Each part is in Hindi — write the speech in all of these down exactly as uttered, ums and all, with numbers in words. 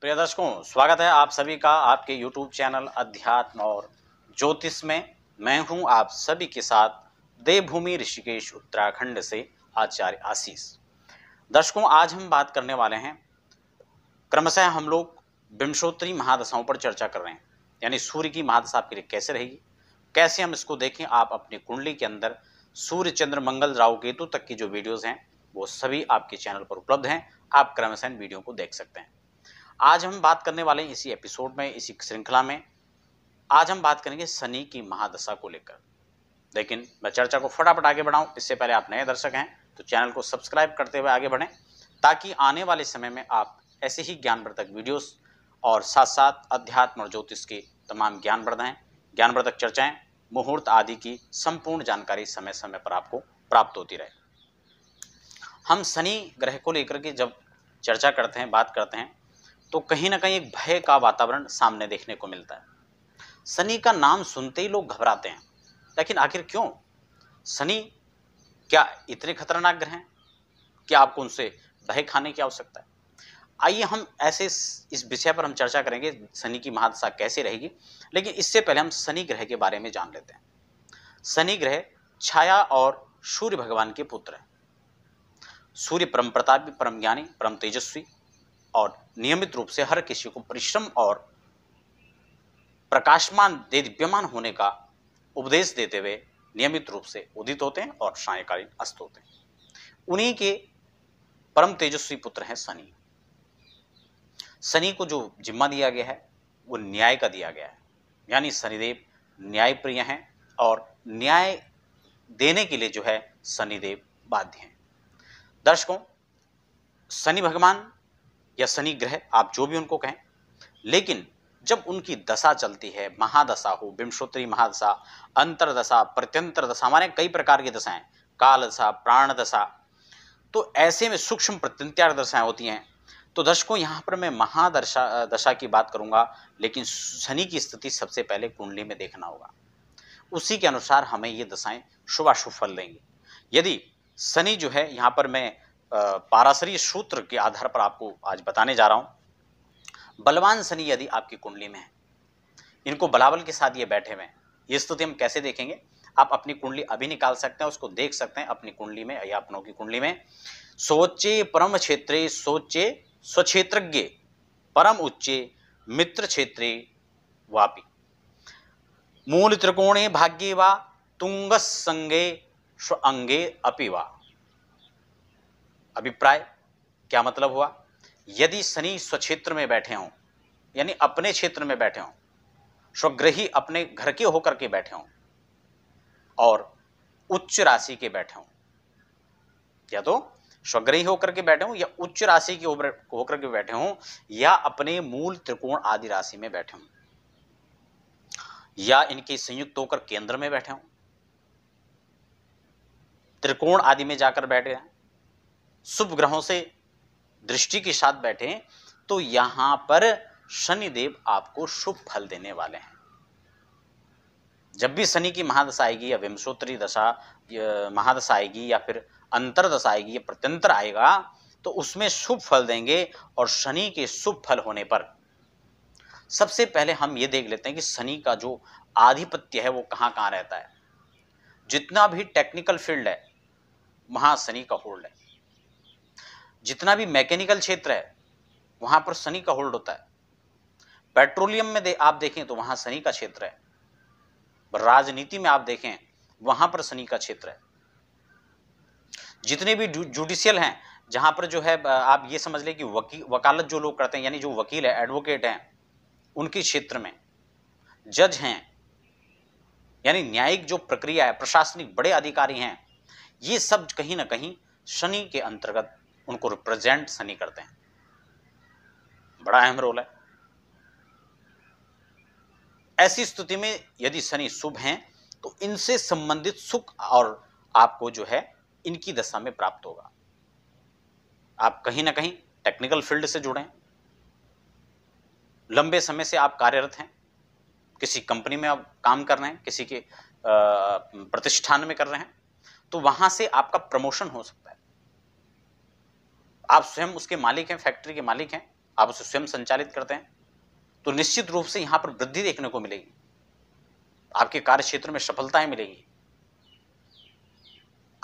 प्रिय दर्शकों, स्वागत है आप सभी का आपके यूट्यूब चैनल अध्यात्म और ज्योतिष में। मैं हूं आप सभी के साथ देवभूमि ऋषिकेश उत्तराखंड से आचार्य आशीष। दर्शकों, आज हम बात करने वाले हैं, क्रमशः हम लोग विंशोत्तरी महादशाओं पर चर्चा कर रहे हैं, यानी सूर्य की महादशा आपके लिए कैसे रहेगी, कैसे हम इसको देखें। आप अपनी कुंडली के अंदर सूर्य चंद्र मंगल राहु केतु तक की जो वीडियोज़ हैं वो सभी आपके चैनल पर उपलब्ध हैं, आप क्रमशः वीडियो को देख सकते हैं। आज हम बात करने वाले हैं, इसी एपिसोड में, इसी श्रृंखला में आज हम बात करेंगे शनि की महादशा को लेकर। लेकिन मैं चर्चा को फटाफट आगे बढ़ाऊं, इससे पहले आप नए दर्शक हैं तो चैनल को सब्सक्राइब करते हुए आगे बढ़ें, ताकि आने वाले समय में आप ऐसे ही ज्ञानवर्धक वीडियोस और साथ साथ अध्यात्म और ज्योतिष के तमाम ज्ञानवर्धन ज्ञानवर्धक चर्चाएँ, मुहूर्त आदि की संपूर्ण जानकारी समय समय पर आपको प्राप्त होती रहे। हम शनि ग्रह को लेकर के जब चर्चा करते हैं, बात करते हैं, तो कहीं ना कहीं एक भय का वातावरण सामने देखने को मिलता है। शनि का नाम सुनते ही लोग घबराते हैं, लेकिन आखिर क्यों? शनि क्या इतने खतरनाक ग्रह हैं कि आपको उनसे भय खाने की आवश्यकता है? आइए हम ऐसे इस विषय पर हम चर्चा करेंगे, शनि की महादशा कैसे रहेगी। लेकिन इससे पहले हम शनि ग्रह के बारे में जान लेते हैं। शनि ग्रह छाया और सूर्य भगवान के पुत्र हैं। सूर्य परम प्रतापी, परम ज्ञानी, परम तेजस्वी और नियमित रूप से हर किसी को परिश्रम और प्रकाशमान दिव्यमान होने का उपदेश देते हुए नियमित रूप से उदित होते हैं और सायंकालीन अस्त होते हैं। उन्हीं के परम तेजस्वी पुत्र हैं शनि। शनि को जो जिम्मा दिया गया है वो न्याय का दिया गया है, यानी शनिदेव न्यायप्रिय हैं और न्याय देने के लिए जो है शनिदेव बाध्य हैं। दर्शकों, शनि भगवान या शनि ग्रह आप जो भी उनको कहें, लेकिन जब उनकी दशा चलती है, महादशा हो, विंशोत्तरी महादशा, अंतरदशा, प्रत्यंतर दशा, माने कई प्रकार की दशाएं, काल दशा, प्राण दशा, तो ऐसे में सूक्ष्म प्रत्यंतर दशाएं होती हैं। तो दर्शकों, यहाँ पर मैं महादशा दशा की बात करूँगा, लेकिन शनि की स्थिति सबसे पहले कुंडली में देखना होगा, उसी के अनुसार हमें ये दशाएँ शुभाशुभ फल देंगी। यदि शनि जो है, यहाँ पर मैं पाराशरी सूत्र के आधार पर आपको आज बताने जा रहा हूँ, बलवान शनि यदि आपकी कुंडली में है, इनको बलाबल के साथ ये बैठे हुए हैं, ये स्थिति हम कैसे देखेंगे? आप अपनी कुंडली अभी निकाल सकते हैं, उसको देख सकते हैं अपनी कुंडली में या अपनों की कुंडली में। सोचे परम क्षेत्रे सोचे स्वक्षेत्रज्ञ परम उच्चे मित्र क्षेत्रे वापी मूल त्रिकोणे भाग्ये वा तुंगस संगे स्व अंगे अपि वा। अभिप्राय क्या मतलब हुआ? यदि शनि स्वक्षेत्र में बैठे हों, यानी अपने क्षेत्र में बैठे हों, स्वग्रही अपने घर के होकर के बैठे हों और उच्च राशि के बैठे हों, या तो स्वग्रही होकर के बैठे हों या उच्च राशि के होकर के बैठे हों, या अपने मूल त्रिकोण आदि राशि में बैठे हों, या इनके संयुक्त होकर केंद्र में बैठे हों, त्रिकोण आदि में जाकर बैठे हैं, शुभ ग्रहों से दृष्टि के साथ बैठे, तो यहां पर शनिदेव आपको शुभ फल देने वाले हैं। जब भी शनि की महादशा आएगी या विंशोत्तरी दशा महादशा आएगी या फिर अंतर दशा आएगी या प्रत्यंतर आएगा, तो उसमें शुभ फल देंगे। और शनि के शुभ फल होने पर सबसे पहले हम ये देख लेते हैं कि शनि का जो आधिपत्य है वो कहां कहां रहता है। जितना भी टेक्निकल फील्ड है वहां शनि का होल्ड है, जितना भी मैकेनिकल क्षेत्र है वहां पर शनि का होल्ड होता है। पेट्रोलियम में दे, आप देखें तो वहां शनि का क्षेत्र है, राजनीति में आप देखें वहां पर शनि का क्षेत्र है, जितने भी जुडिशियल हैं जहां पर जो है आप ये समझ लें कि वकी, वकालत जो लोग करते हैं, यानी जो वकील है, एडवोकेट हैं, उनके क्षेत्र में जज हैं, यानी न्यायिक जो प्रक्रिया है, प्रशासनिक बड़े अधिकारी हैं, ये सब कहीं ना कहीं शनि के अंतर्गत उनको रिप्रेजेंट शनि करते हैं। बड़ा अहम रोल है। ऐसी स्थिति में यदि शनि शुभ हैं तो इनसे संबंधित सुख और आपको जो है इनकी दशा में प्राप्त होगा। आप कहीं ना कहीं टेक्निकल फील्ड से जुड़े हैं, लंबे समय से आप कार्यरत हैं, किसी कंपनी में आप काम कर रहे हैं, किसी के प्रतिष्ठान में कर रहे हैं, तो वहां से आपका प्रमोशन हो सकता है। आप स्वयं उसके मालिक हैं, फैक्ट्री के मालिक हैं, आप उसे स्वयं संचालित करते हैं, तो निश्चित रूप से यहाँ पर वृद्धि देखने को मिलेगी, आपके कार्य क्षेत्र में सफलताएं मिलेगी।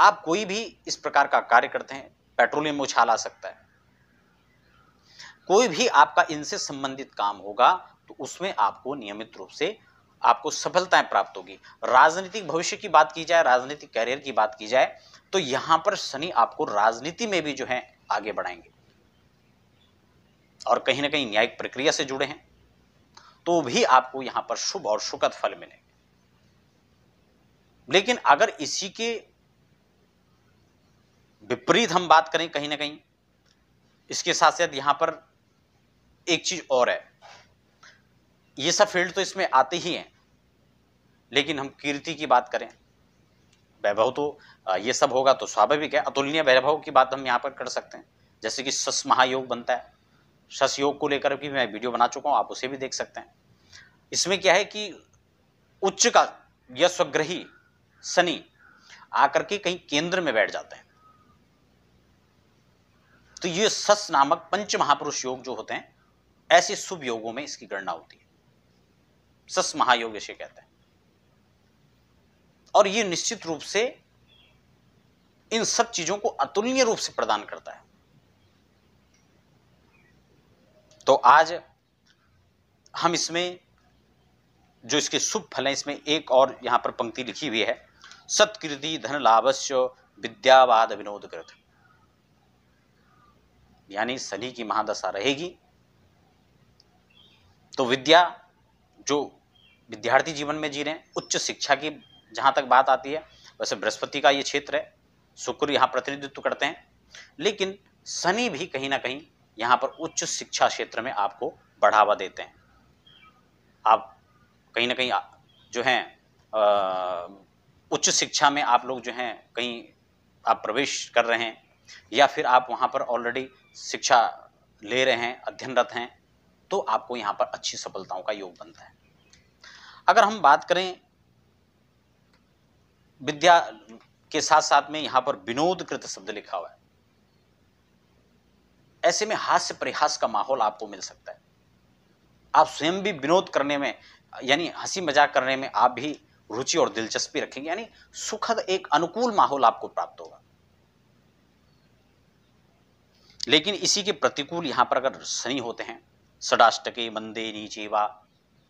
आप कोई भी इस प्रकार का कार्य करते हैं, पेट्रोलियम में उछाल आ सकता है, कोई भी आपका इनसे संबंधित काम होगा तो उसमें आपको नियमित रूप से आपको सफलताएं प्राप्त होगी। राजनीतिक भविष्य की बात की जाए, राजनीतिक करियर की बात की जाए, तो यहां पर शनि आपको राजनीति में भी जो है आगे बढ़ाएंगे और कहीं ना कहीं न्यायिक प्रक्रिया से जुड़े हैं तो भी आपको यहां पर शुभ और सुखद फल मिलेंगे। लेकिन अगर इसी के विपरीत हम बात करें, कहीं ना कहीं इसके साथ साथ यहां पर एक चीज और है, ये सब फील्ड तो इसमें आते ही हैं, लेकिन हम कीर्ति की बात करें, वैभव तो ये सब होगा तो स्वाभाविक है, अतुलनीय वैभव की बात हम यहाँ पर कर सकते हैं। जैसे कि शश महायोग बनता है, शश योग को लेकर भी मैं वीडियो बना चुका हूँ, आप उसे भी देख सकते हैं। इसमें क्या है कि उच्च का या स्वग्रही शनि आकर के कहीं केंद्र में बैठ जाते हैं, तो ये शश नामक पंच महापुरुष योग जो होते हैं, ऐसे शुभ योगों में इसकी गणना होती है। शश महायोग इसे कहते हैं और ये निश्चित रूप से इन सब चीजों को अतुलनीय रूप से प्रदान करता है। तो आज हम इसमें जो इसके शुभ फल हैं, इसमें एक और यहां पर पंक्ति लिखी हुई है, सत्कीर्ति धन लाभस्य विद्यावाद विनोद कृत, यानी शनि की महादशा रहेगी तो विद्या, जो विद्यार्थी जीवन में जी रहे हैं, उच्च शिक्षा की जहाँ तक बात आती है, वैसे बृहस्पति का ये क्षेत्र है, शुक्र यहाँ प्रतिनिधित्व करते हैं, लेकिन शनि भी कहीं ना कहीं यहाँ पर उच्च शिक्षा क्षेत्र में आपको बढ़ावा देते हैं। आप कहीं ना कहीं जो हैं उच्च शिक्षा में आप लोग जो हैं कहीं आप प्रवेश कर रहे हैं या फिर आप वहाँ पर ऑलरेडी शिक्षा ले रहे हैं, अध्ययनरत हैं, तो आपको यहाँ पर अच्छी सफलताओं का योग बनता है। अगर हम बात करें विद्या के साथ साथ में यहाँ पर विनोदकृत शब्द लिखा हुआ है, ऐसे में हास्य परिहास का माहौल आपको मिल सकता है। आप स्वयं भी विनोद करने में यानी हंसी मजाक करने में आप भी रुचि और दिलचस्पी रखेंगे, यानी सुखद एक अनुकूल माहौल आपको प्राप्त होगा। लेकिन इसी के प्रतिकूल यहाँ पर अगर शनि होते हैं, षडाष्टके मंदे नीचे वा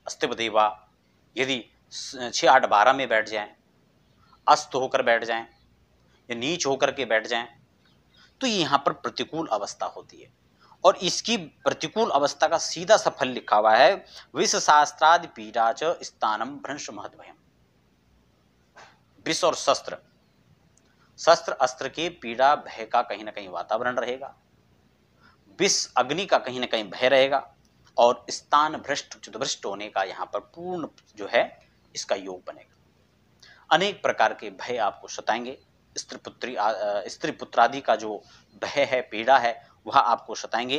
अस्तिपदेवा, यदि छः आठ बारह में बैठ जाएं, अस्त होकर बैठ जाएं या नीच होकर के बैठ जाएं, तो यहाँ पर प्रतिकूल अवस्था होती है। और इसकी प्रतिकूल अवस्था का सीधा सा फल लिखा हुआ है, विष शास्त्रादि पीड़ा च स्थानम भ्रंश महद्भयम। विष और शस्त्र, शस्त्र अस्त्र के पीड़ा भय का कहीं ना कहीं वातावरण रहेगा, विष अग्नि का कहीं ना कहीं भय रहेगा और स्थान भ्रष्ट चितभ्रष्ट होने का यहाँ पर पूर्ण जो है इसका योग बनेगा। अनेक प्रकार के भय आपको सताएंगे, स्त्री पुत्री स्त्री पुत्रादि का जो भय है, पीड़ा है, वह आपको सताएंगे।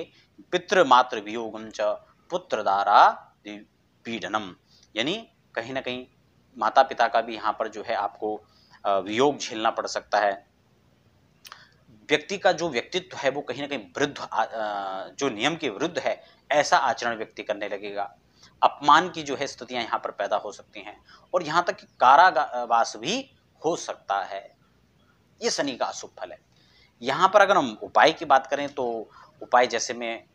पितृ मातृ वियोगम च पुत्रदारा पीड़नम, यानी कहीं ना कहीं माता पिता का भी यहाँ पर जो है आपको वियोग झेलना पड़ सकता है। व्यक्ति का जो व्यक्तित्व है वो कहीं ना कहीं विरुद्ध, जो नियम के विरुद्ध है, ऐसा आचरण व्यक्ति करने लगेगा। अपमान की जो है स्थितियां यहाँ पर पैदा हो सकती हैं और यहाँ तक कि कारावास भी हो सकता है। ये शनि का अशुभ फल है। यहाँ पर अगर हम उपाय की बात करें तो उपाय जैसे मैं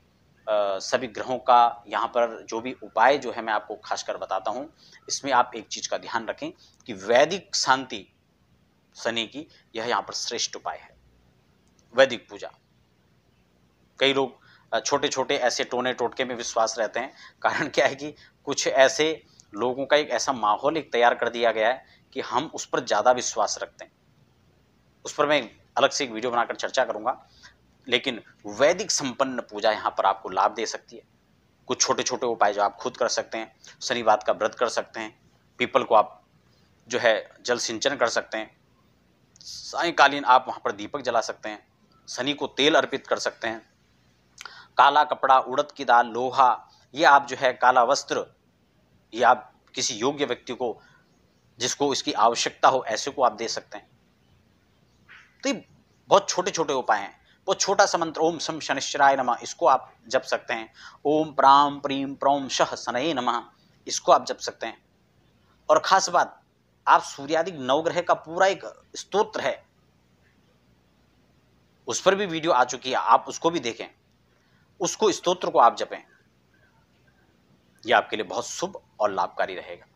सभी ग्रहों का यहाँ पर जो भी उपाय जो है मैं आपको खासकर बताता हूँ। इसमें आप एक चीज़ का ध्यान रखें कि वैदिक शांति शनि की यह यहाँ पर श्रेष्ठ उपाय है। वैदिक पूजा, कई लोग छोटे छोटे ऐसे टोने टोटके में विश्वास रहते हैं। कारण क्या है कि कुछ ऐसे लोगों का एक ऐसा माहौल एक तैयार कर दिया गया है कि हम उस पर ज़्यादा विश्वास रखते हैं। उस पर मैं अलग से एक वीडियो बनाकर चर्चा करूँगा। लेकिन वैदिक संपन्न पूजा यहाँ पर आपको लाभ दे सकती है। कुछ छोटे छोटे उपाय जो आप खुद कर सकते हैं, शनिवार का व्रत कर सकते हैं, पीपल को आप जो है जल सिंचन कर सकते हैं, सायकालीन आप वहाँ पर दीपक जला सकते हैं, शनि को तेल अर्पित कर सकते हैं, काला कपड़ा, उड़द की दाल, लोहा, ये आप जो है काला वस्त्र, ये आप किसी योग्य व्यक्ति को जिसको इसकी आवश्यकता हो ऐसे को आप दे सकते हैं। तो ये बहुत छोटे छोटे उपाय हैं। वो छोटा सा मंत्र ओम सम शनिश्चराय नमः, इसको आप जप सकते हैं। ओम प्राम प्रीम प्रौम शह शनये नमः, इसको आप जप सकते हैं। और ख़ास बात, आप सूर्यादि नवग्रह का पूरा एक स्तोत्र है, उस पर भी वीडियो आ चुकी है, आप उसको भी देखें, उसको स्तोत्र को आप जपें, यह आपके लिए बहुत शुभ और लाभकारी रहेगा।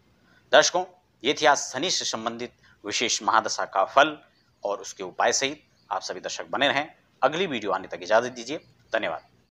दर्शकों, ये थी आज शनि से संबंधित विशेष महादशा का फल और उसके उपाय सहित। आप सभी दर्शक बने रहें, अगली वीडियो आने तक इजाज़त दीजिए। धन्यवाद।